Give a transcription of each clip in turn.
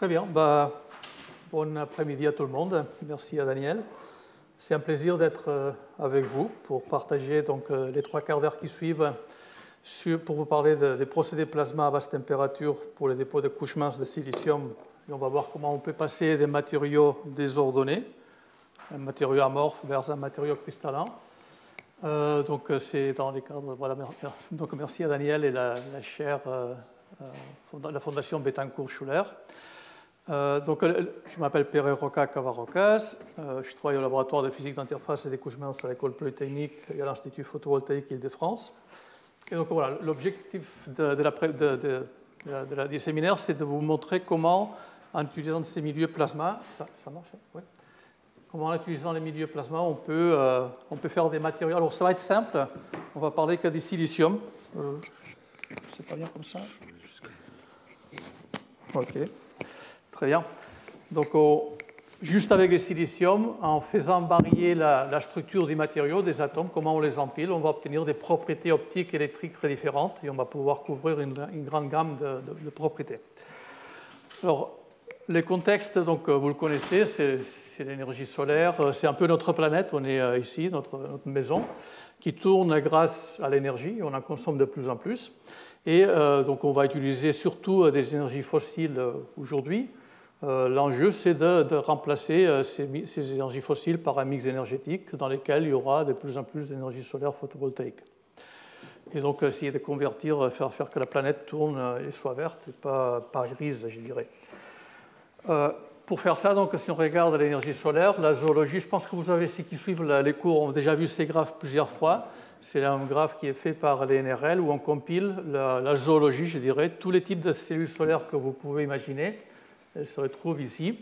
Très bien. Bah, bon après-midi à tout le monde. Merci à Daniel. C'est un plaisir d'être avec vous pour partager donc, les 3 quarts d'heure qui suivent pour vous parler des procédés plasma à basse température pour les dépôts de couches minces de silicium. Et on va voir comment on peut passer des matériaux désordonnés, un matériau amorphe vers un matériau cristallin. Donc c'est dans les cadres. Voilà, donc merci à Daniel et la chaire, la Fondation Bettencourt-Schuller. Donc, je m'appelle Pere Roca i Cabarrocas, je travaille au laboratoire de physique d'interface et des couches minces à l'École polytechnique et à l'Institut photovoltaïque Île-de-France. Et donc voilà, l'objectif du séminaire, c'est de vous montrer comment, en utilisant ces milieux plasma, ça marche, oui. Comment en utilisant les milieux plasma, on peut faire des matériaux. Alors ça va être simple, on va parler que des silicium. C'est pas bien comme ça. Ok. Très bien. Donc, juste avec les silicium, en faisant varier la structure des matériaux, des atomes, comment on les empile, on va obtenir des propriétés optiques et électriques très différentes et on va pouvoir couvrir une grande gamme de propriétés. Alors, les contextes, donc, vous le connaissez, c'est l'énergie solaire, c'est un peu notre planète, on est ici, notre maison, qui tourne grâce à l'énergie, on en consomme de plus en plus. Et donc, on va utiliser surtout des énergies fossiles aujourd'hui. L'enjeu, c'est de remplacer ces énergies fossiles par un mix énergétique dans lequel il y aura de plus en plus d'énergie solaire photovoltaïque. Et donc, essayer de convertir, faire que la planète tourne et soit verte et pas grise, je dirais. Pour faire ça, donc, si on regarde l'énergie solaire, la zoologie, je pense que vous avez, ceux qui suivent les cours ont déjà vu ces graphes plusieurs fois. C'est un graphe qui est fait par l'ENRL où on compile la zoologie, je dirais, tous les types de cellules solaires que vous pouvez imaginer. Elles se retrouvent ici,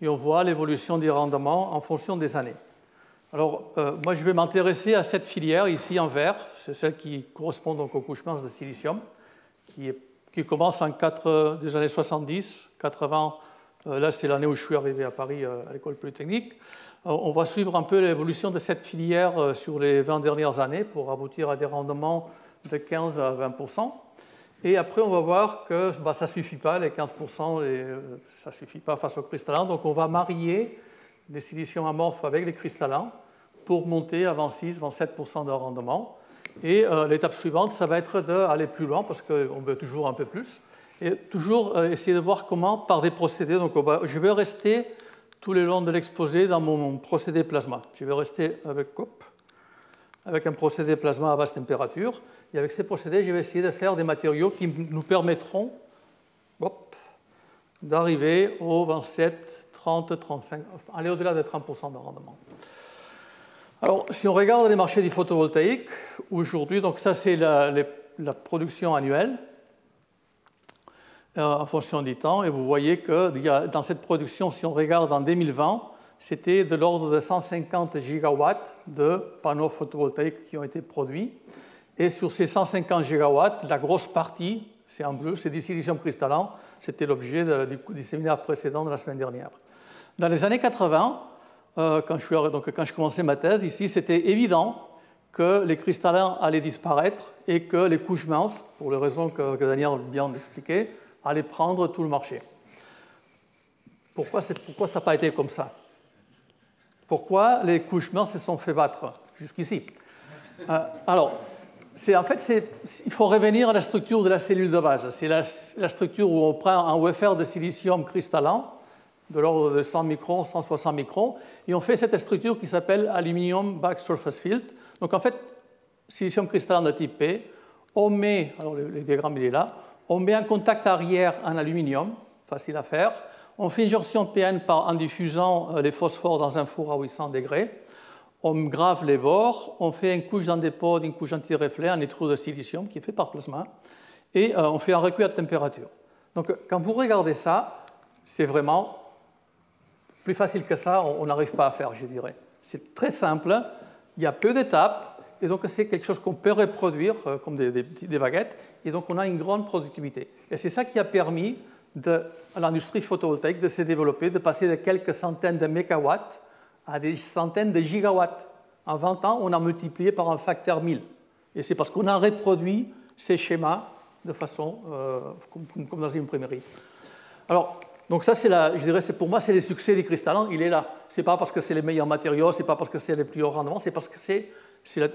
et on voit l'évolution des rendements en fonction des années. Alors, moi, je vais m'intéresser à cette filière ici en vert, c'est celle qui correspond donc aux couches minces de silicium, qui commence en des années 70, 80, là c'est l'année où je suis arrivé à Paris à l'École polytechnique. On va suivre un peu l'évolution de cette filière sur les 20 dernières années pour aboutir à des rendements de 15 à 20%. Et après, on va voir que bah, ça ne suffit pas, les 15%, ça ne suffit pas face aux cristallins. Donc, on va marier les silicium amorphes avec les cristallins pour monter à 26, 27% de rendement. Et l'étape suivante, ça va être d'aller plus loin parce qu'on veut toujours un peu plus. Et toujours essayer de voir comment, par des procédés. Donc, je vais rester tout le long de l'exposé dans mon procédé plasma. Je vais rester avec un procédé plasma à basse température. Et avec ces procédés, je vais essayer de faire des matériaux qui nous permettront d'arriver aux 27, 30, 35, aller au-delà de 30% de rendement. Alors, si on regarde les marchés du photovoltaïque, aujourd'hui, donc ça c'est la production annuelle en fonction du temps, et vous voyez que dans cette production, si on regarde en 2020, c'était de l'ordre de 150 gigawatts de panneaux photovoltaïques qui ont été produits. Et sur ces 150 gigawatts, la grosse partie, c'est en bleu, c'est du silicium cristallin. C'était l'objet du séminaire précédent de la semaine dernière. Dans les années 80, quand je commençais ma thèse, ici, c'était évident que les cristallins allaient disparaître et que les couches minces, pour les raisons que Daniel vient d'expliquer, allaient prendre tout le marché. Pourquoi ça n'a pas été comme ça? Pourquoi les couches minces se sont fait battre jusqu'ici? Alors, il faut revenir à la structure de la cellule de base. C'est la structure où on prend un wafer de silicium cristallin, de l'ordre de 100 microns, 160 microns, et on fait cette structure qui s'appelle Aluminium Back Surface Field. Donc en fait, silicium cristallin de type P, on met, alors le diagramme il est là, on met un contact arrière en aluminium, facile à faire, on fait une jonction PN en diffusant les phosphores dans un four à 800 degrés, on grave les bords, on fait une couche d'antipodes, une couche anti-reflet, un étau de silicium qui est fait par plasma, et on fait un recueil à température. Donc quand vous regardez ça, c'est vraiment plus facile que ça, on n'arrive pas à faire, je dirais. C'est très simple, il y a peu d'étapes, et donc c'est quelque chose qu'on peut reproduire comme des baguettes, et donc on a une grande productivité. Et c'est ça qui a permis à l'industrie photovoltaïque de se développer, de passer de quelques centaines de mégawatts à des centaines de gigawatts. En 20 ans, on a multiplié par un facteur 1000. Et c'est parce qu'on a reproduit ces schémas de façon comme dans une imprimerie. Alors, Donc ça, je dirais, pour moi, c'est le succès du cristallin, il est là. Ce n'est pas parce que c'est les meilleurs matériaux, ce n'est pas parce que c'est les plus hauts rendements, c'est parce que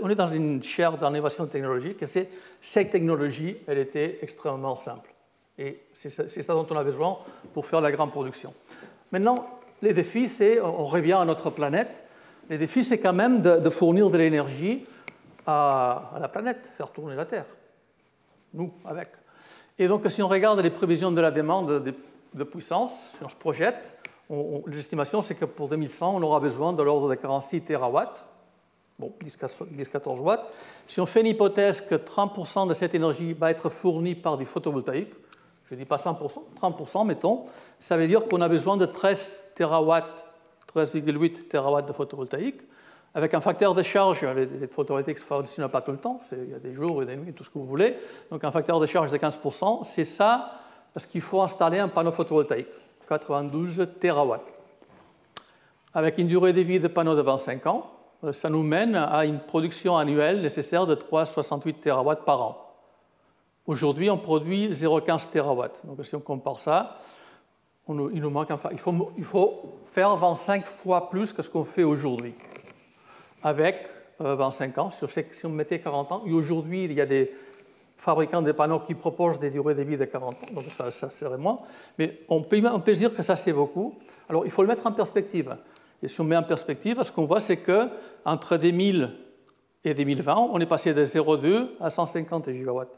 on est dans une chaire d'innovation technologique et cette technologie, elle était extrêmement simple. Et c'est ça dont on a besoin pour faire la grande production. Maintenant, les défis, on revient à notre planète. Les défis, c'est quand même de fournir de l'énergie à la planète, faire tourner la Terre. Nous, avec. Et donc, si on regarde les prévisions de la demande de puissance, si on se projette, l'estimation, c'est que pour 2100, on aura besoin de l'ordre de 46 térawatts, bon, 10-14 watts. Si on fait une hypothèse que 30% de cette énergie va être fournie par du photovoltaïque, je ne dis pas 100%, 30%, mettons, ça veut dire qu'on a besoin de 13 térawatts, 13,8 térawatts de photovoltaïque, avec un facteur de charge, les photovoltaïques ne fonctionnent pas tout le temps, il y a des jours et des nuits, tout ce que vous voulez, donc un facteur de charge de 15%, c'est ça, parce qu'il faut installer un panneau photovoltaïque, 92 térawatts. Avec une durée de vie de panneau de 25 ans, ça nous mène à une production annuelle nécessaire de 3,68 térawatts par an. Aujourd'hui, on produit 0,15 térawatts. Donc, si on compare ça, il nous manque il faut faire 25 fois plus que ce qu'on fait aujourd'hui. Avec 25 ans, si on mettait 40 ans, et aujourd'hui, il y a des fabricants de panneaux qui proposent des durées de vie de 40 ans, donc ça serait moins. Mais on peut se dire que ça, c'est beaucoup. Alors, il faut le mettre en perspective. Et si on met en perspective, ce qu'on voit, c'est qu'entre 2000 et 2020, on est passé de 0,2 à 150 gigawatts.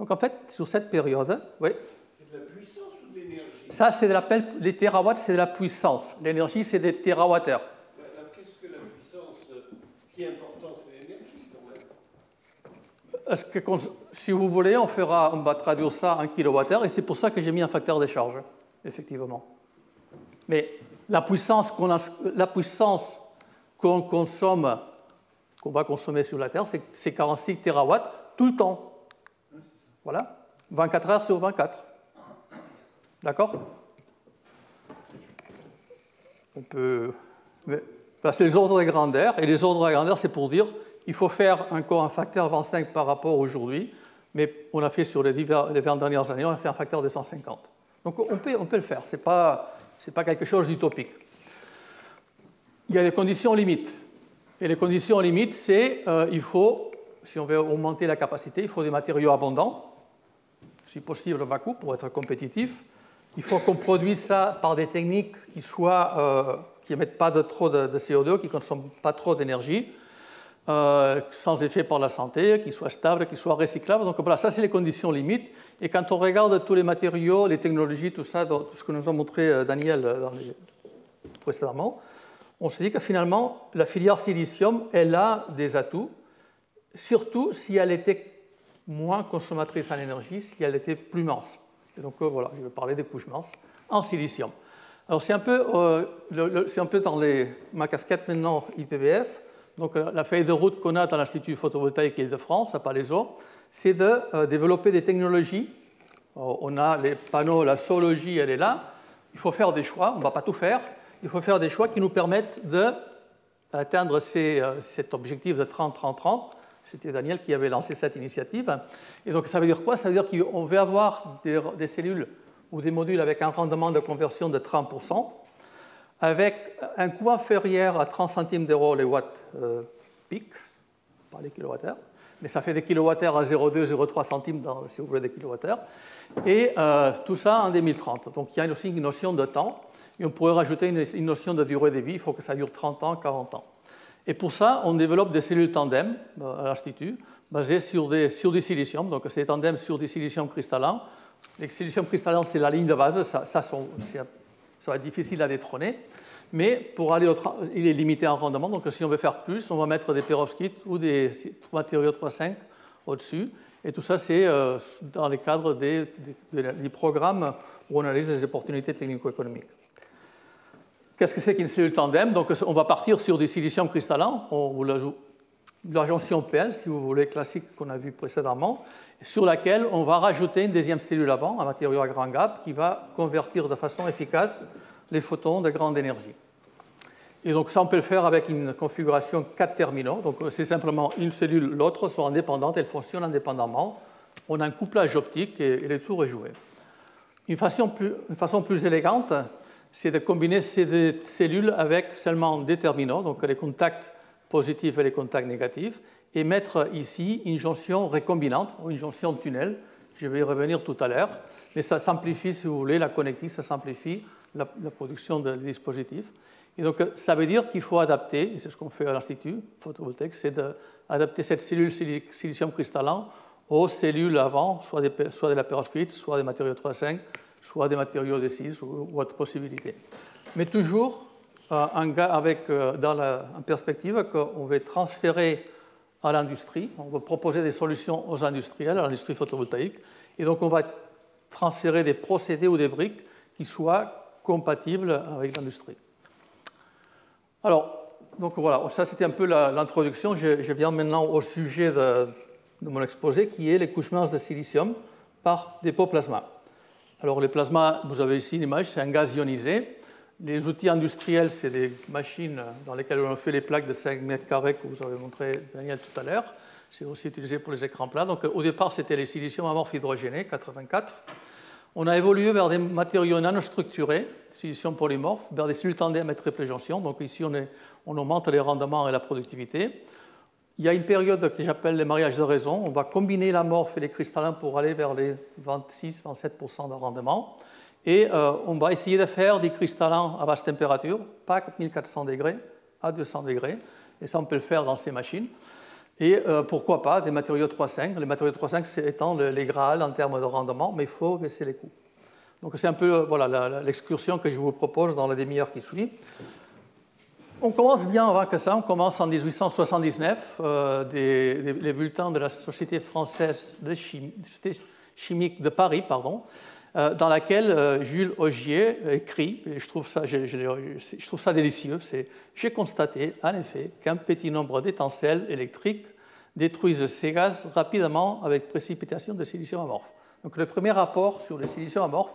Donc, en fait, sur cette période... Oui. C'est de la puissance ou de l'énergie? Ça, c'est de l'appel... Les térawatts, c'est de la puissance. L'énergie, c'est des térawattheures. Qu'est-ce que la puissance? Ce qui est important, c'est l'énergie, quand même. Si vous voulez, on va traduire ça en kilowattheure, et c'est pour ça que j'ai mis un facteur de charge, effectivement. Mais la puissance qu'on consomme, qu'on va consommer sur la Terre, c'est 46 térawatts tout le temps. Voilà, 24 heures sur 24. D'accord? On peut... C'est les ordres de grandeur, et les ordres de grandeur, c'est pour dire qu'il faut faire encore un facteur 25 par rapport aujourd'hui, mais on a fait sur les 20 dernières années, on a fait un facteur de 150. Donc on peut le faire, ce n'est pas quelque chose d'utopique. Il y a les conditions limites. Et les conditions limites, c'est il faut... Si on veut augmenter la capacité, il faut des matériaux abondants, si possible à coût pour être compétitif. Il faut qu'on produise ça par des techniques qui n'émettent pas trop de CO2, qui ne consomment pas trop d'énergie, sans effet pour la santé, qui soient stables, qui soient recyclables. Donc voilà, ça c'est les conditions limites. Et quand on regarde tous les matériaux, les technologies, tout ça, tout ce que nous a montré Daniel précédemment, on se dit que finalement, la filière silicium, elle a des atouts. Surtout si elle était moins consommatrice en énergie, si elle était plus mince. Et donc voilà, je vais parler des couches minces en silicium. Alors c'est un peu dans ma casquette maintenant IPVF. Donc la feuille de route qu'on a dans l'Institut photovoltaïque Île-de-France, à Palaiseau, c'est de développer des technologies. On a les panneaux, la zoologie, elle est là. Il faut faire des choix, on ne va pas tout faire. Il faut faire des choix qui nous permettent d'atteindre cet objectif de 30-30-30. C'était Daniel qui avait lancé cette initiative. Et donc, ça veut dire quoi? Ça veut dire qu'on veut avoir des cellules ou des modules avec un rendement de conversion de 30%, avec un coût inférieur à 30 centimes d'euros les watts pic, pas les kilowattheures, mais ça fait des kilowattheures à 0,2, 0,3 centimes, si vous voulez, des kilowattheures. Et tout ça en 2030. Donc, il y a aussi une notion de temps. Et on pourrait rajouter une notion de durée de vie. Il faut que ça dure 30 ans, 40 ans. Et pour ça, on développe des cellules tandem à l'Institut, basées sur des silicium. Donc, c'est des tandems sur des silicium cristallins. Les silicium cristallins, c'est la ligne de base. Ça va être difficile à détrôner. Mais pour aller il est limité en rendement. Donc, si on veut faire plus, on va mettre des perovskites ou des matériaux 3,5 au-dessus. Et tout ça, c'est dans le cadre des programmes où on analyse les opportunités technico-économiques. Qu'est-ce que c'est qu'une cellule tandem? Donc, on va partir sur du silicium cristallin, ou la jonction PL, si vous voulez, classique qu'on a vu précédemment, sur laquelle on va rajouter une deuxième cellule avant, un matériau à grand gap, qui va convertir de façon efficace les photons de grande énergie. Et donc, ça, on peut le faire avec une configuration 4 terminaux. Donc, c'est simplement une cellule, l'autre sont indépendantes, elles fonctionnent indépendamment. On a un couplage optique et le tour est joué. Une façon plus élégante, c'est de combiner ces cellules avec seulement des terminaux, donc les contacts positifs et les contacts négatifs, et mettre ici une jonction recombinante ou une jonction tunnel. Je vais y revenir tout à l'heure, mais ça simplifie, si vous voulez, la connectique, ça simplifie la production des dispositifs. Et donc, ça veut dire qu'il faut adapter, et c'est ce qu'on fait à l'Institut photovoltaïque, c'est d'adapter cette cellule silicium cristallin aux cellules avant, soit de la perovskite, soit des matériaux 3,5, soit des matériaux D6 ou autre possibilité. Mais toujours en perspective qu'on veut transférer à l'industrie, on veut proposer des solutions aux industriels, à l'industrie photovoltaïque, et donc on va transférer des procédés ou des briques qui soient compatibles avec l'industrie. Alors, donc voilà, ça c'était un peu l'introduction. Je viens maintenant au sujet de mon exposé, qui est les couches minces de silicium par dépôt plasma. Alors les plasmas, vous avez ici une image, c'est un gaz ionisé. Les outils industriels, c'est des machines dans lesquelles on fait les plaques de 5 mètres carrés que vous avez montré, Daniel, tout à l'heure. C'est aussi utilisé pour les écrans plats. Donc au départ, c'était les silicium amorphes hydrogénés, 84. On a évolué vers des matériaux nanostructurés, silicium polymorphe, vers des cellules tendées à mettre triple jonction. Donc ici, on augmente les rendements et la productivité. Il y a une période que j'appelle les mariages de raison. On va combiner l'amorphe et les cristallins pour aller vers les 26-27% de rendement. Et on va essayer de faire des cristallins à basse température, pas à 1400 degrés, à 200 degrés. Et ça, on peut le faire dans ces machines. Et pourquoi pas des matériaux 3,5. Les matériaux 3,5 étant les Graal en termes de rendement, mais il faut baisser les coûts. Donc c'est un peu voilà, l'excursion que je vous propose dans la demi-heure qui suit. On commence bien avant que ça, on commence en 1879, les bulletins de la Société française de chimique de Paris, pardon, dans laquelle Jules Augier écrit, et je trouve ça délicieux, c'est « J'ai constaté, en effet, qu'un petit nombre d'étincelles électriques détruisent ces gaz rapidement avec précipitation de silicium amorphe. » Donc le premier rapport sur le silicium amorphe,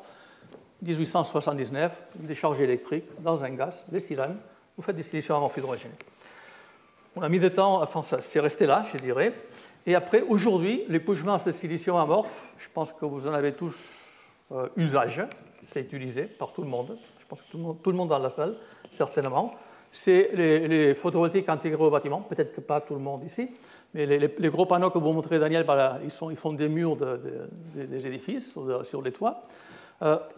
1879, une décharge électrique dans un gaz, les silanes. Vous faites des silicium amorphes hydrogénés. On a mis du temps, enfin ça c'est resté là, je dirais. Et après, aujourd'hui, les couches minces de silicium amorphe, je pense que vous en avez tous usage, c'est utilisé par tout le monde, je pense que tout le monde dans la salle, certainement. C'est les photovoltaïques intégrés au bâtiment, peut-être que pas tout le monde ici, mais les gros panneaux que vous montrez, Daniel, ben là, ils font des murs des édifices sur les toits.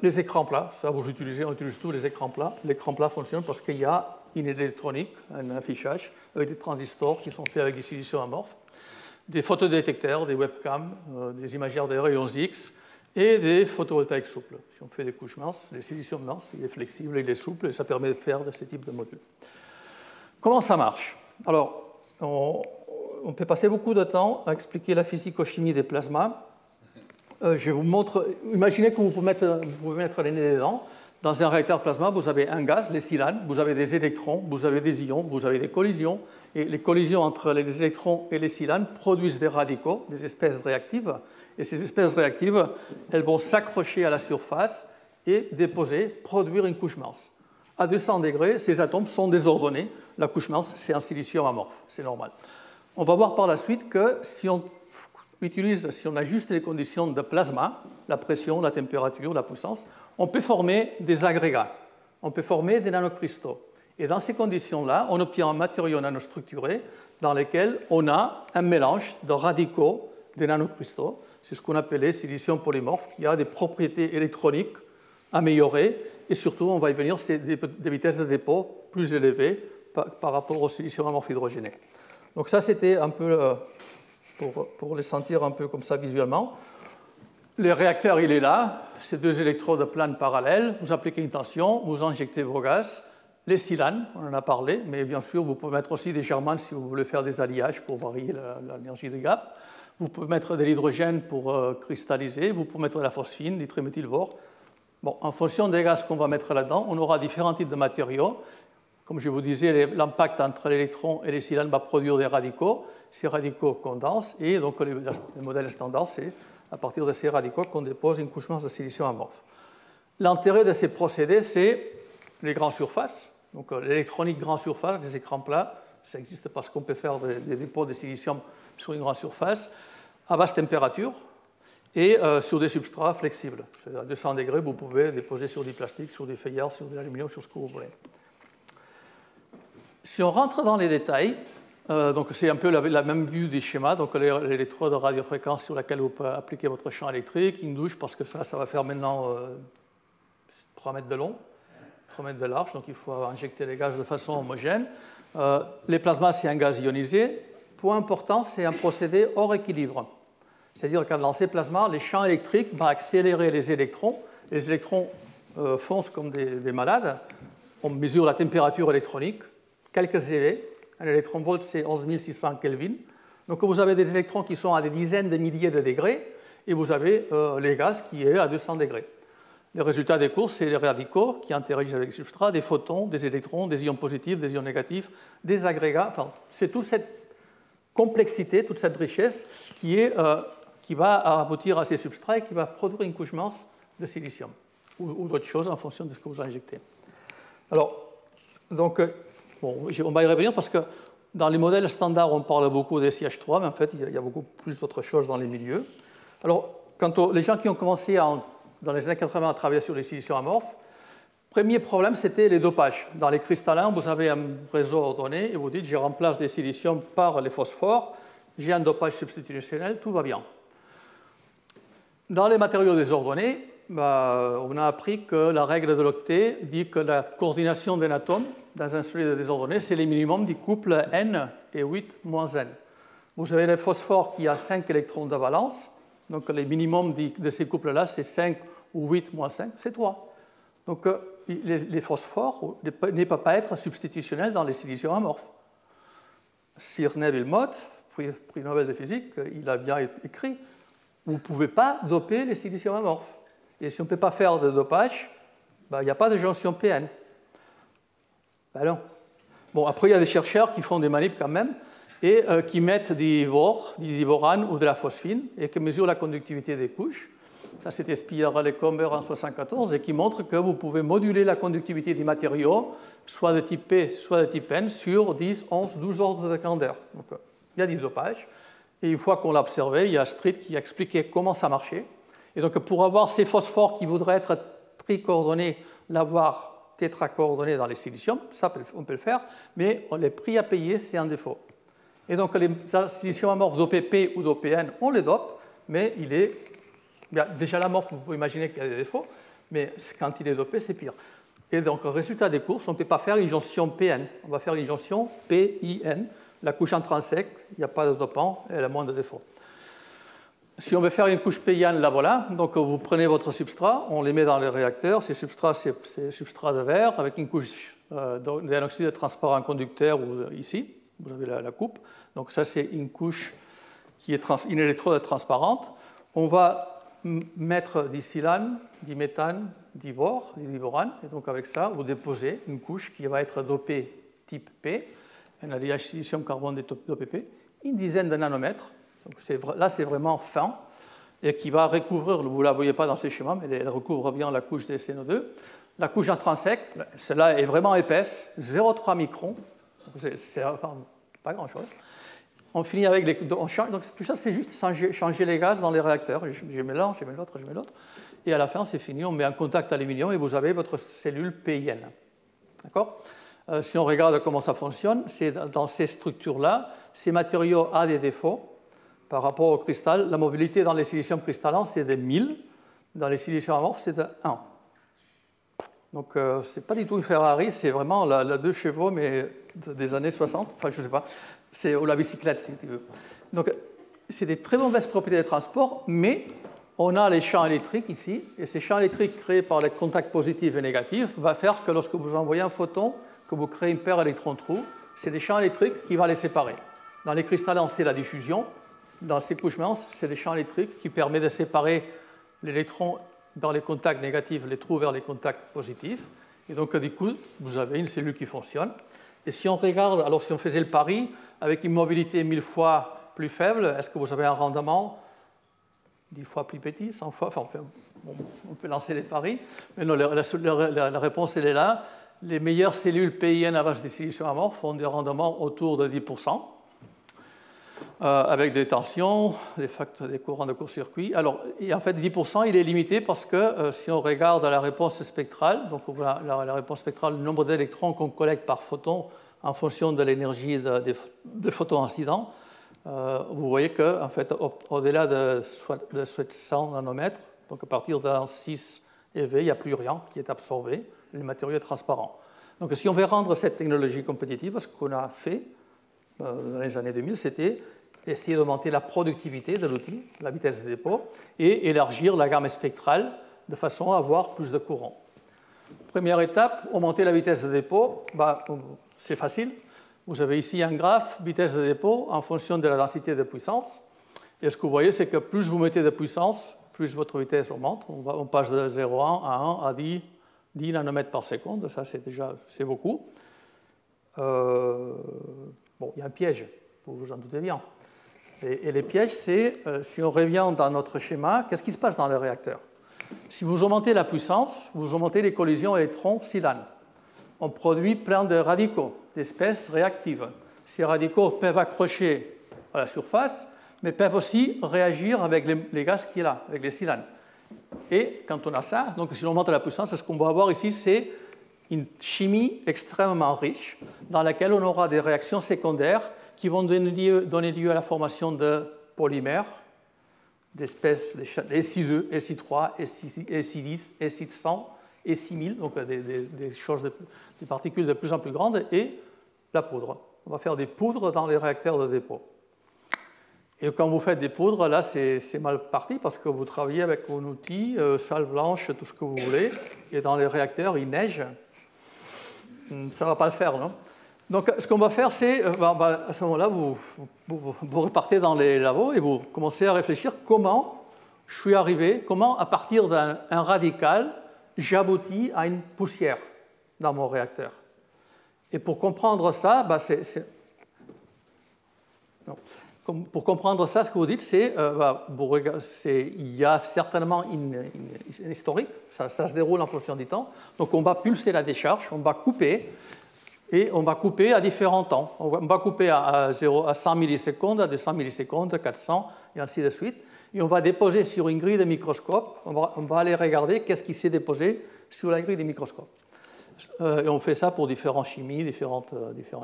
Les écrans plats, ça vous utilisez, on utilise tous les écrans plats. L'écran plat fonctionne parce qu'il y a une électronique, un affichage, avec des transistors qui sont faits avec des silicium amorphes, des photodétecteurs, des webcams, des imageurs de rayons X et des photovoltaïques souples. Si on fait des couches minces, des silicium minces, il est flexible, il est souple, et ça permet de faire de ce type de modules. Comment ça marche? Alors, on peut passer beaucoup de temps à expliquer la physico-chimie des plasmas. Je vous montre, imaginez que vous pouvez mettre les nez dedans. Dans un réacteur plasma, vous avez un gaz, les silanes, vous avez des électrons, vous avez des ions, vous avez des collisions. Et les collisions entre les électrons et les silanes produisent des radicaux, des espèces réactives. Et ces espèces réactives, elles vont s'accrocher à la surface et déposer, produire une couche mince. À 200 degrés, ces atomes sont désordonnés. La couche mince, c'est un silicium amorphe, c'est normal. On va voir par la suite que si on ajuste les conditions de plasma, la pression, la température, la puissance, on peut former des agrégats, on peut former des nanocristaux. Et dans ces conditions-là, on obtient un matériau nanostructuré dans lequel on a un mélange de radicaux des nanocristaux. C'est ce qu'on appelait silicium polymorphe, qui a des propriétés électroniques améliorées, et surtout, on va y venir, c'est des vitesses de dépôt plus élevées par rapport au silicium amorphe hydrogéné. Donc ça, c'était un peu... Pour les sentir un peu comme ça visuellement. Le réacteur, il est là, ces deux électrodes planes parallèles, vous appliquez une tension, vous injectez vos gaz, les silanes, on en a parlé, mais bien sûr, vous pouvez mettre aussi des germanes si vous voulez faire des alliages pour varier l'énergie de gap, vous pouvez mettre de l'hydrogène pour cristalliser, vous pouvez mettre de la phosphine, du triméthylbore. Bon, en fonction des gaz qu'on va mettre là-dedans, on aura différents types de matériaux. Comme je vous disais, l'impact entre l'électron et les silanes va produire des radicaux. Ces radicaux condensent et donc le modèle standard, c'est à partir de ces radicaux qu'on dépose une couche mince de silicium amorphe. L'intérêt de ces procédés, c'est les grandes surfaces. Donc l'électronique grande surface, les écrans plats, ça existe parce qu'on peut faire des dépôts de silicium sur une grande surface à basse température. et sur des substrats flexibles. C'est-à-dire à 200 degrés, vous pouvez déposer sur du plastique, sur du feuillard, sur de l'aluminium, sur ce que vous voulez. Si on rentre dans les détails, donc c'est un peu la même vue des schémas, donc l'électrode de radiofréquence sur laquelle vous pouvez appliquer votre champ électrique, une douche, parce que ça va faire maintenant 3 mètres de long, 3 mètres de large, donc il faut injecter les gaz de façon homogène. Les plasmas, c'est un gaz ionisé. Point important, c'est un procédé hors équilibre. C'est-à-dire que dans ces plasmas, les champs électriques vont accélérer les électrons. Les électrons foncent comme des malades. On mesure la température électronique, quelques EV. Un électronvolt, c'est 11 600 Kelvin. Donc vous avez des électrons qui sont à des dizaines de milliers de degrés et vous avez les gaz qui est à 200 degrés. Les résultats des courses, c'est les radicaux qui interagissent avec le substrat, des photons, des électrons, des ions positifs, des ions négatifs, des agrégats. Enfin, c'est toute cette complexité, toute cette richesse qui va aboutir à ces substrats et qui va produire une couche mince de silicium ou d'autres choses en fonction de ce que vous injectez. Alors, donc, bon, on va y revenir parce que dans les modèles standards, on parle beaucoup des CH3, mais en fait, il y a beaucoup plus d'autres choses dans les milieux. Alors, quant aux les gens qui ont commencé dans les années 80 à travailler sur les silicium amorphes, premier problème, c'était les dopages. Dans les cristallins, vous avez un réseau ordonné et vous dites, je remplace des siliciums par les phosphores, j'ai un dopage substitutionnel, tout va bien. Dans les matériaux désordonnés, on a appris que la règle de l'octet dit que la coordination d'un atome dans un solide désordonné, c'est les minimums du couple N et 8-N. Vous avez les phosphores qui a 5 électrons de valence, donc les minimums de ces couples-là, c'est 5 ou 8-5, c'est 3. Donc les phosphores ne peuvent pas être substitutionnels dans les silicium amorphes. Sir Neville Mott, prix Nobel de physique, il a bien écrit, vous ne pouvez pas doper les silicium amorphes. Et si on ne peut pas faire de dopage, il n'y a pas de jonction PN. Ben non. Bon, après, il y a des chercheurs qui font des manips quand même et qui mettent du borane ou de la phosphine et qui mesurent la conductivité des couches. Ça, c'était Spire et Comber en 1974 et qui montre que vous pouvez moduler la conductivité des matériaux, soit de type P, soit de type N, sur 10, 11, 12 ordres de grandeur. Donc, il y a du dopage. Et une fois qu'on l'a observé, il y a Street qui a expliqué comment ça marchait. Et donc, pour avoir ces phosphores qui voudraient être tricoordonnés, l'avoir tétracoordonnés dans les siliciums, ça, on peut le faire, mais les prix à payer, c'est un défaut. Et donc, les siliciums amorphes d'OPP ou d'OPN, on les dope, mais il est... Bien, déjà, l'amorphe, vous pouvez imaginer qu'il y a des défauts, mais quand il est dopé, c'est pire. Et donc, résultat des courses, on ne peut pas faire une jonction PN, on va faire une jonction PIN, la couche intrinsèque, il n'y a pas de dopant, elle a moins de défauts. Si on veut faire une couche PIN, la voilà. Donc vous prenez votre substrat, on les met dans le réacteur. Ces substrats, c'est substrat de verre avec une couche d'un oxyde transparent conducteur ou ici. Vous avez la coupe. Donc ça, c'est une couche qui est une électrode transparente. On va mettre du silane, du méthane, du bore, du borane. Et donc avec ça, vous déposez une couche qui va être dopée type P, un alliage silicium-carbone dopé P, une dizaine de nanomètres. Donc là, c'est vraiment fin et qui va recouvrir, vous ne la voyez pas dans ces schémas, mais elle recouvre bien la couche des CNO2. La couche intrinsèque, celle-là est vraiment épaisse, 0,3 microns, c'est enfin, pas grand-chose. On finit avec les... On change, donc tout ça, c'est juste changer les gaz dans les réacteurs. Je mets l'un, je mets l'autre, je mets l'autre. Et à la fin, c'est fini, on met en contact aluminium et vous avez votre cellule PIN. D'accord ? Si on regarde comment ça fonctionne, c'est dans ces structures-là, ces matériaux ont des défauts. Par rapport au cristal, la mobilité dans les silicium cristallins, c'est de 1000. Dans les silicium amorphes, c'est de 1. Donc, ce n'est pas du tout une Ferrari, c'est vraiment la 2 chevaux, mais des années 60. Enfin, je ne sais pas. C'est la bicyclette, si tu veux. Donc, c'est des très mauvaises propriétés de transport, mais on a les champs électriques ici. Et ces champs électriques créés par les contacts positifs et négatifs vont faire que lorsque vous envoyez un photon, que vous créez une paire électron-trou, c'est des champs électriques qui vont les séparer. Dans les cristallins, c'est la diffusion. Dans ces couches minces, c'est les champs électriques qui permettent de séparer l'électron dans les contacts négatifs, les trous vers les contacts positifs. Et donc, du coup, vous avez une cellule qui fonctionne. Et si on regarde, alors si on faisait le pari, avec une mobilité 1000 fois plus faible, est-ce que vous avez un rendement 10 fois plus petit, 100 fois, enfin, on peut lancer les paris. Mais non, la réponse, elle est là. Les meilleures cellules PIN à base de silicium amorphe font des rendements autour de 10%. avec des tensions, des courants de court-circuit. Alors, en fait, 10%, il est limité parce que si on regarde la réponse spectrale, donc la réponse spectrale, le nombre d'électrons qu'on collecte par photon en fonction de l'énergie des photons incidents, vous voyez qu'en fait, au-delà de 700 nanomètres, donc à partir d'un 6 EV, il n'y a plus rien qui est absorbé, le matériau est transparent. Donc, si on veut rendre cette technologie compétitive, ce qu'on a fait dans les années 2000, c'était essayer d'augmenter la productivité de l'outil, la vitesse de dépôt, et élargir la gamme spectrale de façon à avoir plus de courant. Première étape, augmenter la vitesse de dépôt, c'est facile. Vous avez ici un graphe, vitesse de dépôt, en fonction de la densité de puissance. Et ce que vous voyez, c'est que plus vous mettez de puissance, plus votre vitesse augmente. On passe de 0,1 à 1 à 10 nanomètres par seconde. Ça, c'est déjà beaucoup. Bon, il y a un piège, vous vous en doutez bien. Et les pièges, c'est, si on revient dans notre schéma, qu'est-ce qui se passe dans le réacteur? Si vous augmentez la puissance, vous augmentez les collisions électrons-silane. On produit plein de radicaux, d'espèces réactives. Ces radicaux peuvent accrocher à la surface, mais peuvent aussi réagir avec les gaz qui est là, avec les silanes. Et quand on a ça, donc si on augmente la puissance, ce qu'on va avoir ici, c'est une chimie extrêmement riche, dans laquelle on aura des réactions sécondaires qui vont donner lieu à la formation de polymères, d'espèces de SI2, SI3, SI10, SI100, SI1000, donc des particules de plus en plus grandes, et la poudre. On va faire des poudres dans les réacteurs de dépôt. Et quand vous faites des poudres, là, c'est mal parti parce que vous travaillez avec un outil, salle blanche, tout ce que vous voulez, et dans les réacteurs, il neige. Ça ne va pas le faire, non? Donc, ce qu'on va faire, c'est, à ce moment-là, vous repartez dans les labos et vous commencez à réfléchir comment je suis arrivé, comment, à partir d'un radical, j'aboutis à une poussière dans mon réacteur. Et pour comprendre ça, pour comprendre ça, ce que vous dites, c'est il y a certainement une historique, ça se déroule en fonction du temps, donc on va pulser la décharge, on va couper, et on va couper à différents temps. On va couper à 100 millisecondes, à 200 millisecondes, 400, et ainsi de suite, et on va déposer sur une grille de microscope, on va aller regarder qu'est-ce qui s'est déposé sur la grille des microscopes. Et on fait ça pour différentes chimies, différents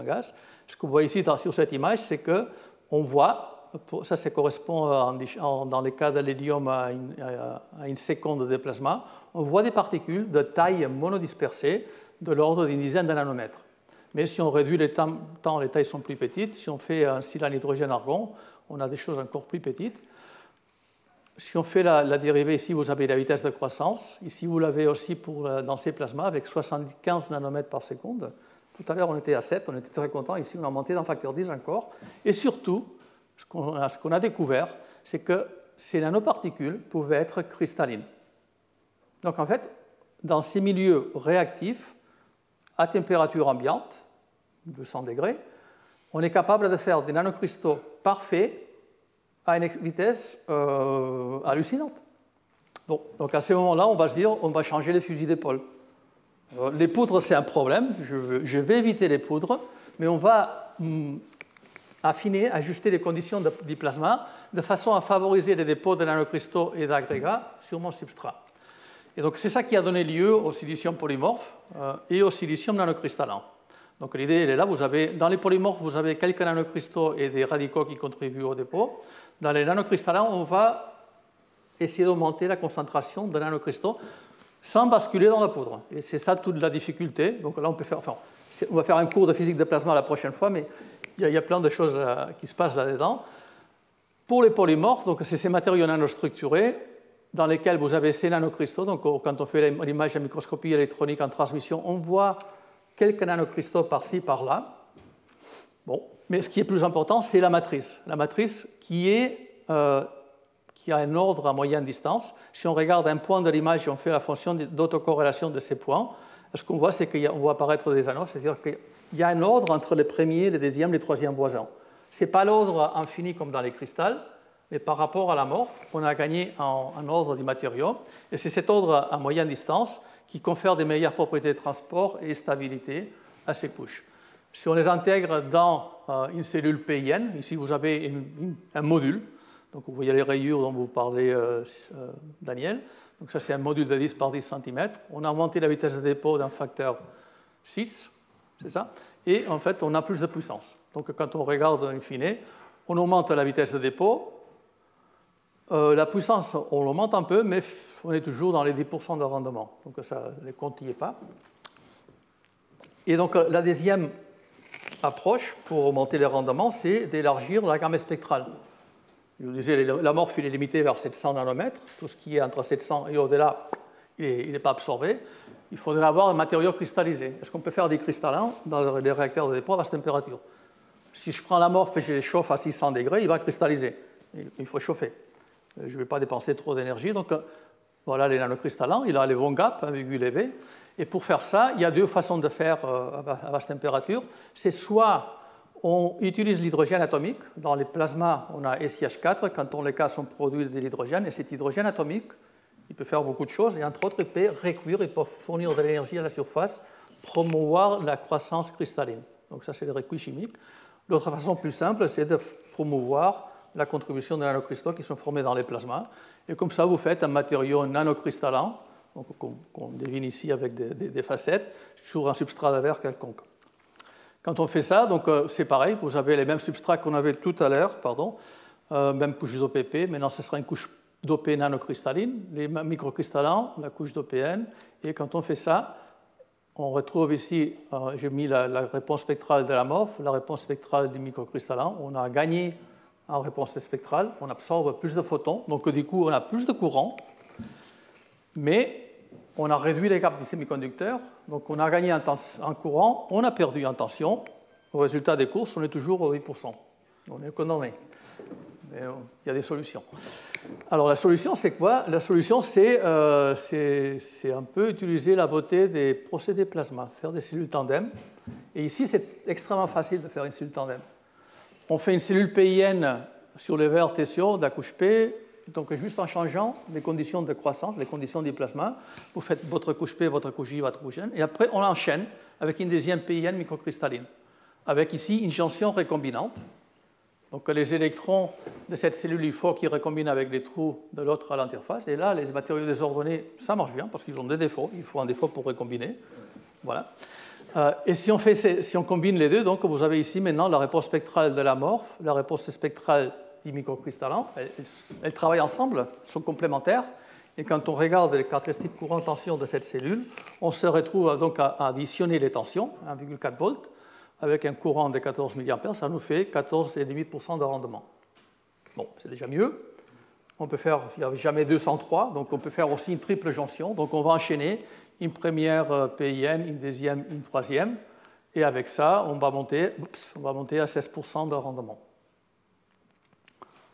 gaz. Ce que vous voyez ici sur cette image, c'est que on voit, ça correspond dans les cas de l'hélium à une seconde de déplacement, on voit des particules de taille monodispersée de l'ordre d'une dizaine de nanomètres. Mais si on réduit les temps, les tailles sont plus petites. Si on fait un silane hydrogène-argon, on a des choses encore plus petites. Si on fait la dérivée, ici vous avez la vitesse de croissance. Ici vous l'avez aussi dans ces plasmas avec 75 nanomètres par seconde. Tout à l'heure, on était à 7, on était très content. Ici, on a monté d'un facteur 10 encore. Et surtout, ce qu'on a découvert, c'est que ces nanoparticules pouvaient être cristallines. Donc, en fait, dans ces milieux réactifs, à température ambiante, 200 degrés, on est capable de faire des nanocristaux parfaits à une vitesse hallucinante. Donc, à ce moment-là, on va se dire, on va changer les fusils d'épaule. Les poudres, c'est un problème, je vais éviter les poudres, mais on va affiner, ajuster les conditions du plasma de façon à favoriser les dépôts de nanocristaux et d'agrégats sur mon substrat. Et donc c'est ça qui a donné lieu au silicium polymorphe et au silicium nanocristallin. Donc l'idée, elle est là, dans les polymorphes, vous avez quelques nanocristaux et des radicaux qui contribuent au dépôt. Dans les nanocristallins, on va essayer d'augmenter la concentration de nanocristaux sans basculer dans la poudre. Et c'est ça toute la difficulté. Donc là, on va faire un cours de physique de plasma la prochaine fois, mais il y a plein de choses qui se passent là-dedans. Pour les polymorphes, c'est ces matériaux nanostructurés dans lesquels vous avez ces nanocristaux. Donc quand on fait l'image de microscopie électronique en transmission, on voit quelques nanocristaux par-ci, par-là. Bon. Mais ce qui est plus important, c'est la matrice. La matrice qui a un ordre à moyenne distance. Si on regarde un point de l'image et on fait la fonction d'autocorrélation de ces points, ce qu'on voit, c'est qu'on voit apparaître des anneaux, c'est-à-dire qu'il y a un ordre entre les premiers, les deuxièmes, les troisièmes voisins. Ce n'est pas l'ordre infini comme dans les cristals, mais par rapport à l'amorphe, on a gagné en ordre du matériau, et c'est cet ordre à moyenne distance qui confère des meilleures propriétés de transport et stabilité à ces couches. si on les intègre dans une cellule PIN, ici vous avez un module, donc vous voyez les rayures dont vous parlez Daniel, donc ça c'est un module de 10 par 10 cm, on a augmenté la vitesse de dépôt d'un facteur 6, c'est ça, et en fait on a plus de puissance. Donc quand on regarde in fine, on augmente la vitesse de dépôt, la puissance on l'augmente un peu, mais on est toujours dans les 10% de rendement, donc ça, les comptes n'y est pas. Et donc la deuxième approche pour augmenter les rendements, c'est d'élargir la gamme spectrale. Je vous disais, la morphe est limitée vers 700 nanomètres. Tout ce qui est entre 700 et au-delà, il n'est pas absorbé. Il faudrait avoir un matériau cristallisé. Est-ce qu'on peut faire des cristallins dans les réacteurs de dépôt à basse température? Si je prends la morphe et je les chauffe à 600 degrés, il va cristalliser. Il faut chauffer. Je ne vais pas dépenser trop d'énergie. Donc voilà les nanocristallins. Il a les bons gaps, 1,V. Et pour faire ça, il y a deux façons de faire à basse température. C'est soit on utilise l'hydrogène atomique. Dans les plasmas, on a SiH4. Quand on les casse, on produit de l'hydrogène. Et cet hydrogène atomique, il peut faire beaucoup de choses. Et entre autres, il peut recuire, il peut fournir de l'énergie à la surface, promouvoir la croissance cristalline. Donc ça, c'est le recuit chimique. L'autre façon plus simple, c'est de promouvoir la contribution des nanocristaux qui sont formés dans les plasmas. Et comme ça, vous faites un matériau nanocristallin, qu'on devine ici avec des facettes, sur un substrat de verre quelconque. Quand on fait ça, c'est pareil, vous avez les mêmes substrats qu'on avait tout à l'heure, même couche d'OPP, maintenant ce sera une couche d'OP nanocristalline, les microcristallins, la couche d'OPN, et quand on fait ça, on retrouve ici, j'ai mis la réponse spectrale de la morphe, la réponse spectrale du microcristallin, on a gagné en réponse spectrale, on absorbe plus de photons, donc du coup on a plus de courant, mais on a réduit les gaps des semi-conducteurs, donc on a gagné en courant, on a perdu en tension. Au résultat des courses, on est toujours au 8%. On est condamné. Mais il y a des solutions. Alors la solution, c'est quoi? La solution, c'est un peu utiliser la beauté des procédés plasma, faire des cellules tandem. Et ici, c'est extrêmement facile de faire une cellule tandem. On fait une cellule PIN sur les verres tertiaux de la couche P. Donc, juste en changeant les conditions de croissance, les conditions du plasma, vous faites votre couche P, votre couche I, votre couche N, et après, on l'enchaîne avec une deuxième PIN microcristalline, avec ici une jonction recombinante. Donc, les électrons de cette cellule, il faut qu'ils recombinent avec les trous de l'autre à l'interface. Et là, les matériaux désordonnés, ça marche bien parce qu'ils ont des défauts. Il faut un défaut pour recombiner. Voilà. Et si on combine les deux, donc, vous avez ici maintenant la réponse spectrale de la morphe, la réponse spectrale des microcristallins, elles travaillent ensemble, elles sont complémentaires, et quand on regarde les caractéristiques courant-tension de cette cellule, on se retrouve donc à additionner les tensions, 1,4 volts, avec un courant de 14 mA, ça nous fait 14,5% de rendement. Bon, c'est déjà mieux. On peut faire, il n'y avait jamais 203, donc on peut faire aussi une triple jonction, donc on va enchaîner une première PIN, une deuxième, une troisième, et avec ça, on va monter à 16% de rendement.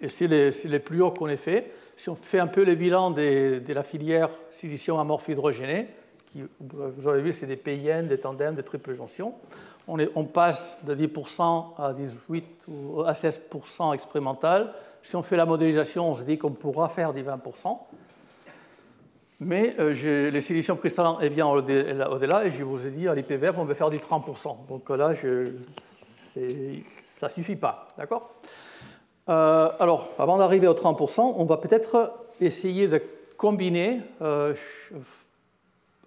Et c'est les plus hauts qu'on ait fait. Si on fait un peu le bilan de la filière silicium amorphe hydrogénée, qui, vous avez vu, c'est des PIN, des tandems, des triples jonctions, on passe de 10% à 18% ou à 16% expérimental. Si on fait la modélisation, on se dit qu'on pourra faire des 20%. Mais les silicium cristallins, eh bien, au-delà, et je vous ai dit, à l'IPVF, on veut faire du 30%. Donc là, ça ne suffit pas, d'accord ? Alors, avant d'arriver aux 30%, on va peut-être essayer de combiner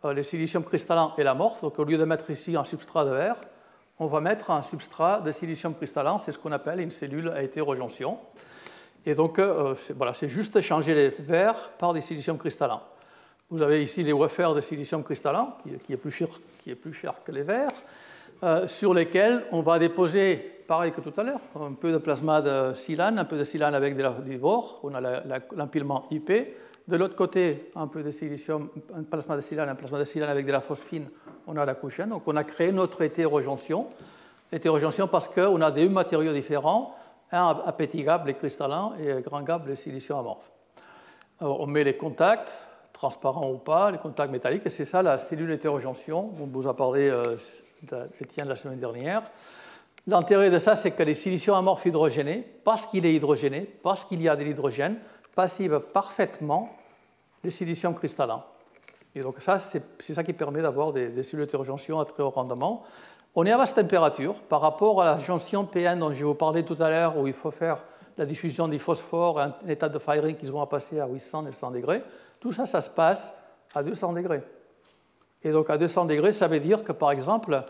les silicium cristallins et la morphe. Donc, au lieu de mettre ici un substrat de verre, on va mettre un substrat de silicium cristallin. C'est ce qu'on appelle une cellule à hétérojonction. Et donc, voilà, c'est juste changer les verres par des silicium cristallins. Vous avez ici les wafers de silicium cristallin, qui est plus cher que les verres, sur lesquels on va déposer, pareil que tout à l'heure, un peu de plasma de silane, un peu de silane avec des bords, on a l'empilement IP. De l'autre côté, un peu de silicium, un plasma de silane avec de la phosphine, on a la couche N. Donc on a créé notre hétérojonction. Hétérojonction parce qu'on a deux matériaux différents, un à petit gap, les cristallins, et à grand gap, les silicium amorphes. Alors, on met les contacts, transparents ou pas, les contacts métalliques, et c'est ça la cellule hétérojonction, dont vous a parlé Étienne la semaine dernière. L'intérêt de ça, c'est que les silicium amorphes hydrogénés, parce qu'il est hydrogéné, parce qu'il y a de l'hydrogène, passivent parfaitement les silicium cristallins. Et donc ça, c'est ça qui permet d'avoir des cellules hétérojonctions à très haut rendement. On est à basse température par rapport à la jonction P1 dont je vous parlais tout à l'heure, où il faut faire la diffusion du phosphore, un état de firing qui se vont passer à 800-900 degrés. Tout ça, ça se passe à 200 degrés. Et donc à 200 degrés, ça veut dire que, par exemple,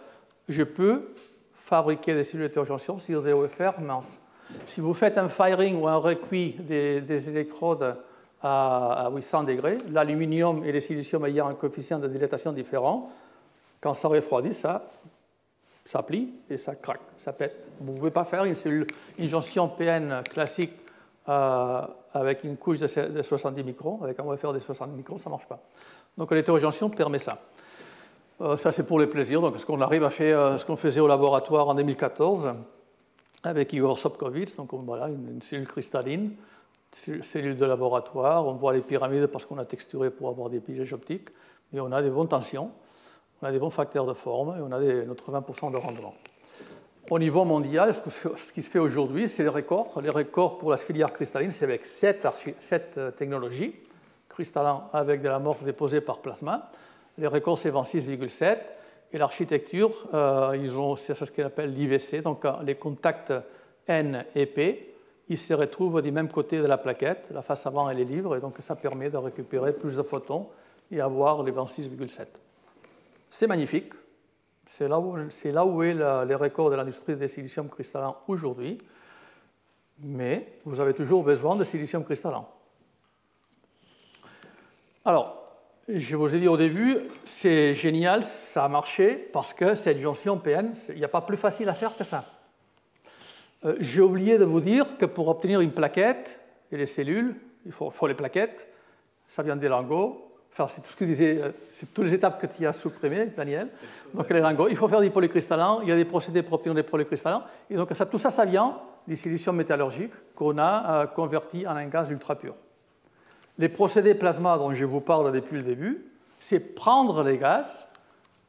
je peux fabriquer des cellules hétérojonction sur des OFR minces. Si vous faites un firing ou un recuit des électrodes à 800 degrés, l'aluminium et le silicium ayant un coefficient de dilatation différent, quand ça refroidit, ça plie et ça craque, ça pète. Vous ne pouvez pas faire une jonction PN classique avec une couche de 70 microns, avec un OFR de 60 microns, ça ne marche pas. Donc l'hétérojonction permet ça. Ça c'est pour le plaisir, donc ce qu'on arrive à faire, ce qu'on faisait au laboratoire en 2014 avec Igor Sobkovits, donc voilà, une cellule cristalline, cellule de laboratoire, on voit les pyramides parce qu'on a texturé pour avoir des pièges optiques, et on a des bonnes tensions, on a des bons facteurs de forme, et on a notre 20% de rendement. Au niveau mondial, ce qui se fait aujourd'hui, c'est les records. Les records pour la filière cristalline, c'est avec 7 technologies, cristallin avec de l'amorphe déposée par plasma. Les records, c'est 26,7. Et l'architecture, c'est ce qu'ils appellent l'IVC, donc les contacts N et P. Ils se retrouvent du même côté de la plaquette. La face avant, elle est libre, et donc ça permet de récupérer plus de photons et avoir les 26,7. C'est magnifique. C'est là où est les records de l'industrie des silicium cristallins aujourd'hui. Mais vous avez toujours besoin de silicium cristallin. Alors, je vous ai dit au début, c'est génial, ça a marché, parce que cette jonction PN, il n'y a pas plus facile à faire que ça. J'ai oublié de vous dire que pour obtenir une plaquette, et les cellules, il faut les plaquettes, ça vient des lingots, enfin, c'est tout ce que disait, c'est toutes les étapes que tu as supprimées, Daniel. Donc les lingots, il faut faire des polycristallins, il y a des procédés pour obtenir des polycristallins, et donc ça, tout ça, ça vient des solutions métallurgiques qu'on a converties en un gaz ultra pur. Les procédés plasma dont je vous parle depuis le début, c'est prendre les gaz,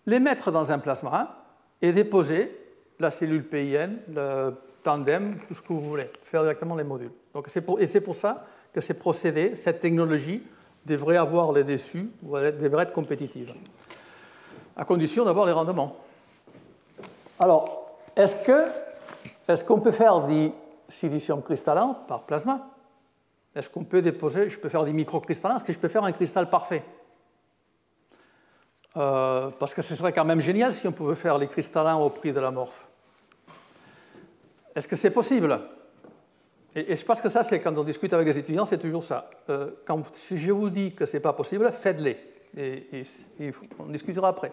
les mettre dans un plasma et déposer la cellule PIN, le tandem, tout ce que vous voulez, faire directement les modules. Donc, et c'est pour ça que ces procédés, cette technologie, devrait avoir les dessus, devrait être compétitive, à condition d'avoir les rendements. Alors, est-ce qu'on peut faire du silicium cristallin par plasma? Est-ce qu'on peut déposer, je peux faire des microcristallins, est-ce que je peux faire un cristal parfait? Parce que ce serait quand même génial si on pouvait faire les cristallins au prix de l'amorphe. Est-ce que c'est possible? Et je pense que ça, c'est quand on discute avec les étudiants, c'est toujours ça. Si je vous dis que ce n'est pas possible, faites-les. Et on discutera après.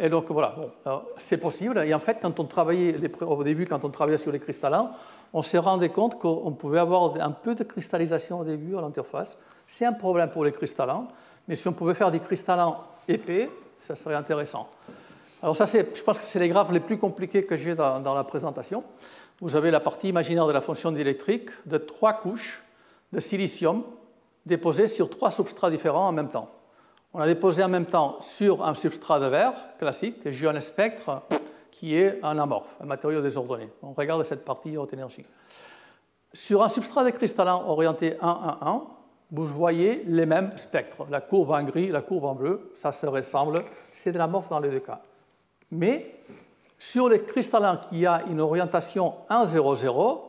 Et donc voilà, bon, c'est possible. Et en fait, au début, quand on travaillait sur les cristallins, on se rendait compte qu'on pouvait avoir un peu de cristallisation au début à l'interface. C'est un problème pour les cristallins, mais si on pouvait faire des cristallins épais, ça serait intéressant. Alors ça, je pense que c'est les graphes les plus compliqués que j'ai dans la présentation. Vous avez la partie imaginaire de la fonction diélectrique de 3 couches de silicium déposées sur 3 substrats différents en même temps. On a déposé en même temps sur un substrat de verre classique, j'ai un spectre qui est un amorphe, un matériau désordonné. On regarde cette partie haute énergie. Sur un substrat de cristallin orienté 1-1-1, vous voyez les mêmes spectres. La courbe en gris, la courbe en bleu, ça se ressemble. C'est de l'amorphe dans les deux cas. Mais sur les cristallins qui ont une orientation 1-0-0,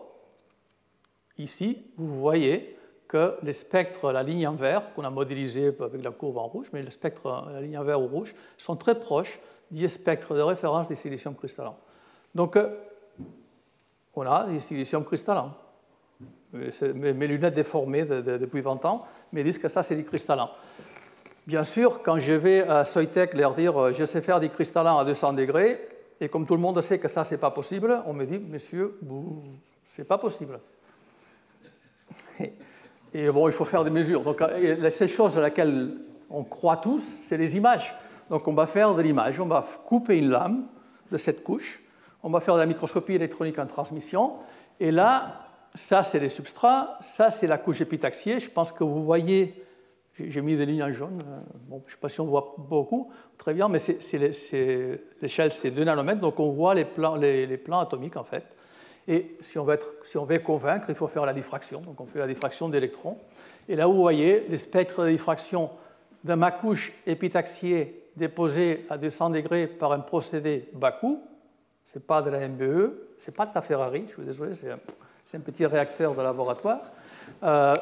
ici, vous voyez que les spectres, la ligne en vert, qu'on a modélisée avec la courbe en rouge, mais les spectres, la ligne en vert ou rouge, sont très proches des spectres de référence des silicium cristallins. Donc, on a des silicium cristallins. Mes lunettes déformées depuis 20 ans me disent que ça, c'est des cristallins. Bien sûr, quand je vais à Soitec leur dire « je sais faire des cristallins à 200 degrés », et comme tout le monde sait que ça, c'est pas possible, on me dit « monsieur, c'est pas possible ». Et bon, il faut faire des mesures. Donc, la seule chose à laquelle on croit tous, c'est les images. Donc, on va faire de l'image, on va couper une lame de cette couche, on va faire de la microscopie électronique en transmission, et là, ça, c'est les substrats, ça, c'est la couche épitaxiée. Je pense que vous voyez, j'ai mis des lignes en jaune, bon, je ne sais pas si on voit beaucoup, très bien, mais l'échelle, c'est 2 nanomètres, donc on voit les plans atomiques, en fait. Et si on veut convaincre, il faut faire la diffraction. Donc on fait la diffraction d'électrons. Et là, vous voyez les spectres de diffraction de ma couche épitaxiée déposée à 200 degrés par un procédé bas-coût, ce n'est pas de la MBE, ce n'est pas de la Ferrari, je suis désolé, c'est un petit réacteur de laboratoire, ce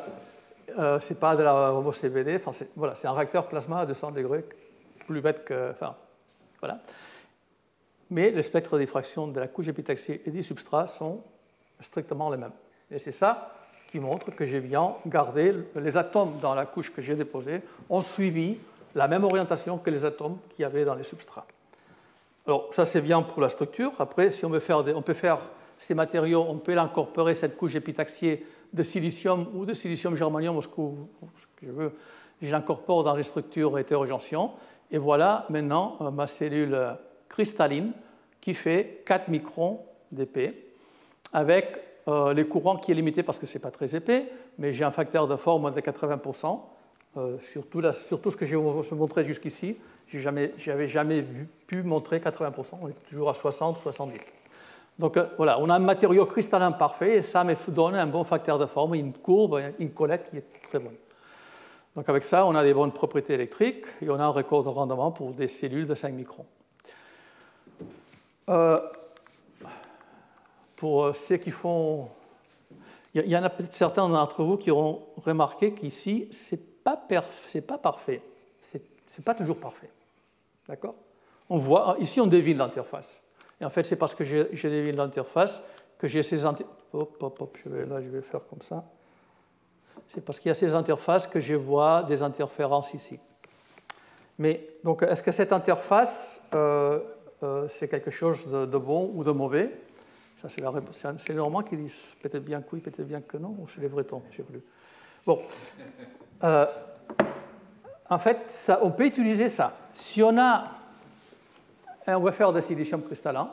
n'est pas de la HOMO-CVD, enfin, c'est voilà, un réacteur plasma à 200 degrés, plus bête que... Enfin, voilà. Mais le spectre de diffraction de la couche épitaxiée et des substrats sont strictement les mêmes. Et c'est ça qui montre que j'ai bien gardé, les atomes dans la couche que j'ai déposée ont suivi la même orientation que les atomes qu'il y avait dans les substrats. Alors ça c'est bien pour la structure. Après, si on veut faire, on peut faire ces matériaux, on peut l'incorporer, cette couche épitaxiée de silicium ou de silicium-germanium, ou ce que je veux, je l'incorpore dans les structures hétérojonction. Et voilà maintenant ma cellule cristalline qui fait 4 microns d'épais avec le courant qui est limité parce que ce n'est pas très épais, mais j'ai un facteur de forme de 80%. Sur tout ce que j'ai montré jusqu'ici, je n'avais jamais pu montrer 80%, on est toujours à 60-70. Donc voilà, on a un matériau cristallin parfait et ça me donne un bon facteur de forme, une courbe, une collecte qui est très bonne. Donc avec ça, on a des bonnes propriétés électriques et on a un record de rendement pour des cellules de 5 microns. Pour ceux qui font... Il y en a peut-être certains d'entre vous qui auront remarqué qu'ici, ce n'est pas parfait. Ce n'est pas toujours parfait. D'accord ? On voit, ici, on devine l'interface. Et en fait, c'est parce que je devine l'interface que j'ai ces... là, je vais faire comme ça. C'est parce qu'il y a ces interfaces que je vois des interférences ici. Mais, donc, est-ce que cette interface, c'est quelque chose de bon ou de mauvais ? Ça, c'est les Normands qui disent peut-être bien que oui, peut-être bien que non, ou c'est les Bretons, je ne sais plus. Bon. En fait, ça, on peut utiliser ça. Si on a un wafer de silicium cristallin,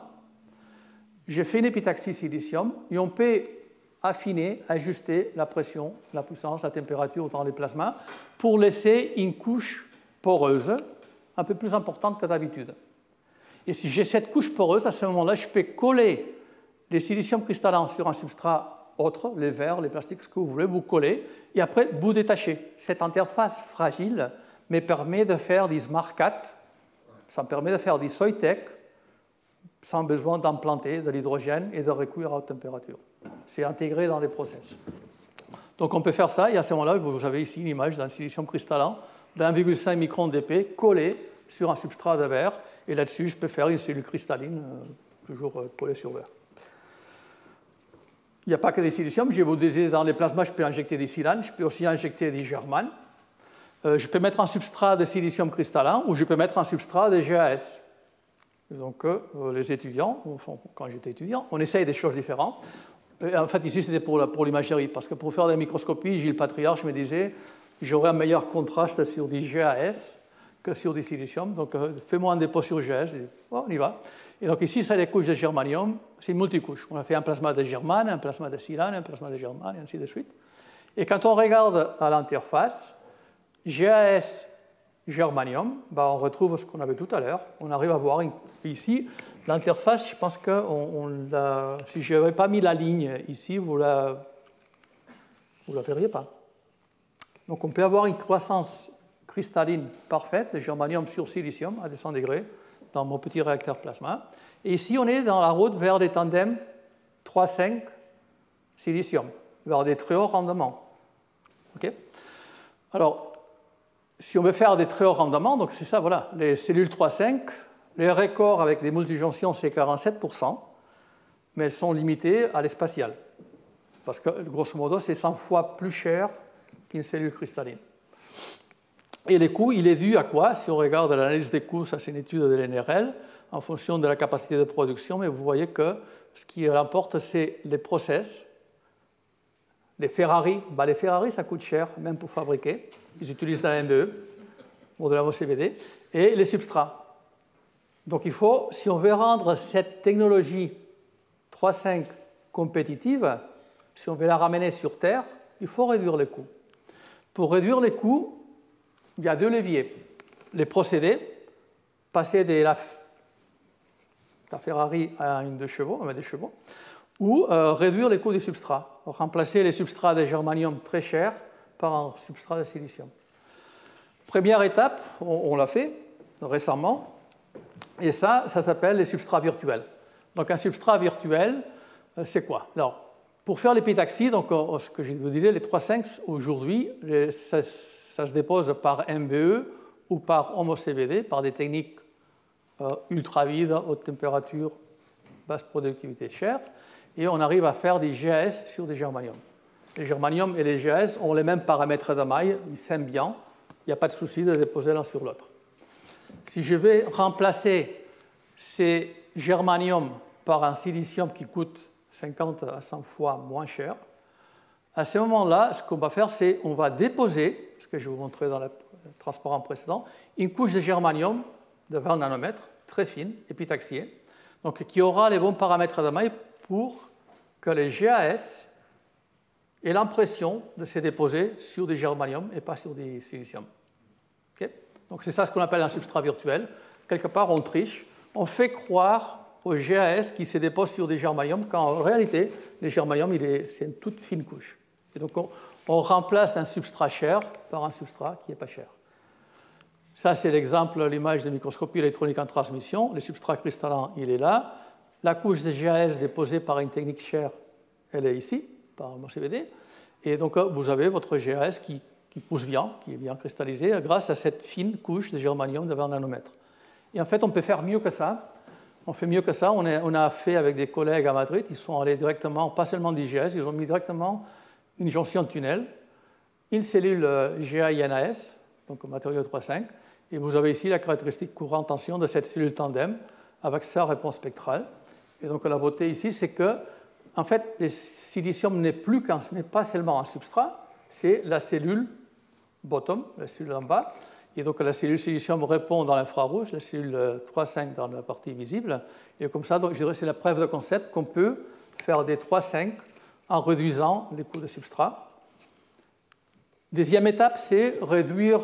j'ai fait une épitaxie silicium et on peut affiner, ajuster la pression, la puissance, la température dans les plasmas pour laisser une couche poreuse un peu plus importante que d'habitude. Et si j'ai cette couche poreuse, à ce moment-là, je peux coller les silicium cristallins sur un substrat autre, les verres, les plastiques, ce que vous voulez, vous collez, et après, vous détachez. Cette interface fragile me permet de faire des Smart 4, ça me permet de faire des Soitec, sans besoin d'implanter de l'hydrogène et de recuire à haute température. C'est intégré dans les process. Donc on peut faire ça, et à ce moment-là, vous avez ici une image d'un silicium cristallin d'1,5 micron d'épais collé sur un substrat de verre, et là-dessus, je peux faire une cellule cristalline, toujours collée sur verre. Il n'y a pas que des siliciums. Je vous disais, dans les plasmas, je peux injecter des silanes, je peux aussi injecter des germanes. Je peux mettre un substrat de silicium cristallin ou je peux mettre un substrat de GAS. Donc, les étudiants, quand j'étais étudiant, on essaye des choses différentes. Et en fait, ici, c'était pour l'imagerie, parce que pour faire de la microscopie, Gilles Patriarche me disait j'aurais un meilleur contraste sur des GAS que sur des siliciums. Donc, fais-moi un dépôt sur GAS. Et, bon, on y va. Et donc ici, c'est des couches de germanium, c'est une multicouche. On a fait un plasma de germane, un plasma de silane, un plasma de germane, et ainsi de suite. Et quand on regarde à l'interface, GAS germanium, ben on retrouve ce qu'on avait tout à l'heure. On arrive à voir ici l'interface, je pense que si je n'avais pas mis la ligne ici, vous la verriez pas. Donc on peut avoir une croissance cristalline parfaite de germanium sur silicium à 200 degrés, dans mon petit réacteur plasma. Et ici, on est dans la route vers des tandems 3-5 silicium, vers des très hauts rendements. Okay. Alors, si on veut faire des très hauts rendements, donc c'est ça, voilà, les cellules 3-5, les records avec des multijonctions, c'est 47%, mais elles sont limitées à l'espatial, parce que, grosso modo, c'est 100 fois plus cher qu'une cellule cristalline. Et les coûts, il est dû à quoi? Si on regarde l'analyse des coûts, ça c'est une étude de l'NRL, en fonction de la capacité de production, mais vous voyez que ce qui l'emporte, c'est les process. Les Ferrari, ben, les Ferrari, ça coûte cher, même pour fabriquer. Ils utilisent de la MBE, ou de la MOCVD, et les substrats. Donc il faut, si on veut rendre cette technologie 3.5 compétitive, si on veut la ramener sur Terre, il faut réduire les coûts. Pour réduire les coûts, il y a deux leviers. Les procédés, passer de la Ferrari à une de chevaux, ou réduire les coûts des substrats, remplacer les substrats de germanium très chers par un substrat de silicium. Première étape, on l'a fait récemment, et ça s'appelle les substrats virtuels. Donc un substrat virtuel, c'est quoi? Alors, pour faire l'épitaxie, donc ce que je vous disais, les 3,5 aujourd'hui, ça se dépose par MBE ou par HOMO-CVD, par des techniques ultra vides, haute température, basse productivité, chère, et on arrive à faire des GAS sur des germaniums. Les germaniums et les GAS ont les mêmes paramètres de maille, ils s'aiment bien, il n'y a pas de souci de déposer l'un sur l'autre. Si je vais remplacer ces germaniums par un silicium qui coûte 50 à 100 fois moins cher, à ce moment-là, ce qu'on va faire, c'est qu'on va déposer, ce que je vous montrais dans le transparent précédent, une couche de germanium de 20 nanomètres, très fine, épitaxiée, donc qui aura les bons paramètres de maille pour que les GAS aient l'impression de se déposer sur des germaniums et pas sur des siliciums. Okay, donc c'est ça ce qu'on appelle un substrat virtuel. Quelque part, on triche, on fait croire aux GAS qui se déposent sur des germaniums, quand en réalité, les germaniums, c'est une toute fine couche. Et donc, on remplace un substrat cher par un substrat qui n'est pas cher. Ça, c'est l'exemple, l'image de microscopie électronique en transmission. Le substrat cristallin, il est là. La couche de GAS déposée par une technique chère, elle est ici, par mon CVD. Et donc, vous avez votre GAS qui pousse bien, qui est bien cristallisé, grâce à cette fine couche de germanium de 20 nanomètres. Et en fait, on peut faire mieux que ça. On fait mieux que ça, on a fait avec des collègues à Madrid, ils sont allés directement, pas seulement d'IGS, ils ont mis directement une jonction de tunnel, une cellule GA-INAS, donc au matériau 3,5, et vous avez ici la caractéristique courant-tension de cette cellule tandem avec sa réponse spectrale. Et donc la beauté ici, c'est que, en fait, le silicium n'est pas seulement un substrat, c'est la cellule bottom, la cellule en bas. Et donc la cellule silicium répond dans l'infrarouge, la cellule 3,5 dans la partie visible. Et comme ça, donc, je dirais que c'est la preuve de concept qu'on peut faire des 3,5 en réduisant les coûts de substrat. Deuxième étape, c'est réduire.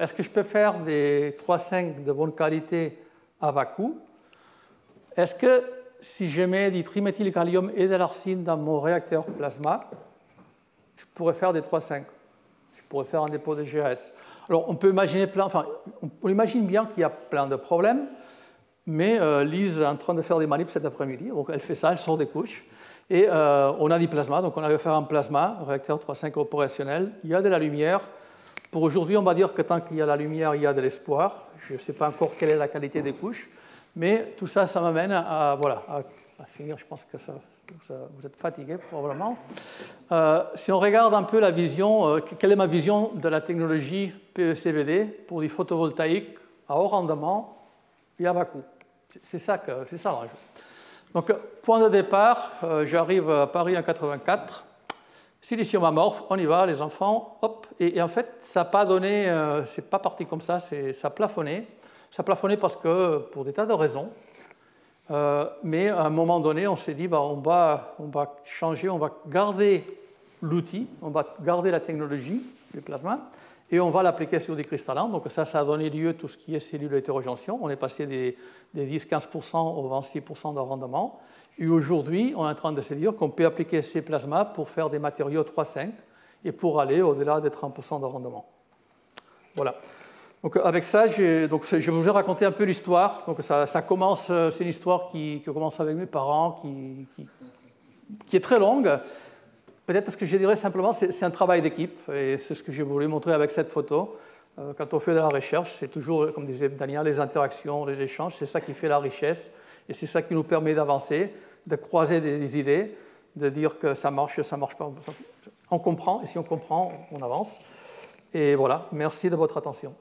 Est-ce que je peux faire des 3,5 de bonne qualité à bas coût? Est-ce que si je mets du triméthylgallium et de l'arcine dans mon réacteur plasma, je pourrais faire des 3,5? Je pourrais faire un dépôt de GAS. Alors, on peut imaginer plein, enfin, on imagine bien qu'il y a plein de problèmes, mais Lise est en train de faire des manips cet après-midi, donc elle fait ça, elle sort des couches, et on a du plasma, donc on avait fait un plasma, un réacteur 3,5 opérationnel, il y a de la lumière. Pour aujourd'hui, on va dire que tant qu'il y a de la lumière, il y a de l'espoir. Je ne sais pas encore quelle est la qualité des couches, mais tout ça, ça m'amène à finir, je pense que ça... Vous êtes fatigué probablement. Si on regarde un peu la vision, quelle est ma vision de la technologie PECVD pour du photovoltaïque à haut rendement et à bas coût? C'est ça l'enjeu. Donc, point de départ, j'arrive à Paris en 1984. Silicium amorphe, on y va, les enfants, hop. Et en fait, ça n'a pas donné, c'est pas parti comme ça, ça a plafonné. Ça a plafonné parce que, pour des tas de raisons, mais à un moment donné, on s'est dit, bah, on va changer, on va garder l'outil, on va garder la technologie du plasma, et on va l'appliquer sur des cristallins. Donc ça a donné lieu à tout ce qui est cellule hétérojonction. On est passé des 10-15% aux 26% de rendement. Et aujourd'hui, on est en train de se dire qu'on peut appliquer ces plasmas pour faire des matériaux 3,5 et pour aller au-delà des 30% de rendement. Voilà. Donc avec ça, je vous ai raconté un peu l'histoire. Donc ça commence, c'est une histoire qui commence avec mes parents, qui est très longue. Peut-être ce que je dirais simplement, c'est un travail d'équipe, et c'est ce que je voulais montrer avec cette photo. Quand on fait de la recherche, c'est toujours, comme disait Daniel, les interactions, les échanges, c'est ça qui fait la richesse, et c'est ça qui nous permet d'avancer, de croiser des idées, de dire que ça marche pas. On comprend, et si on comprend, on avance. Et voilà, merci de votre attention.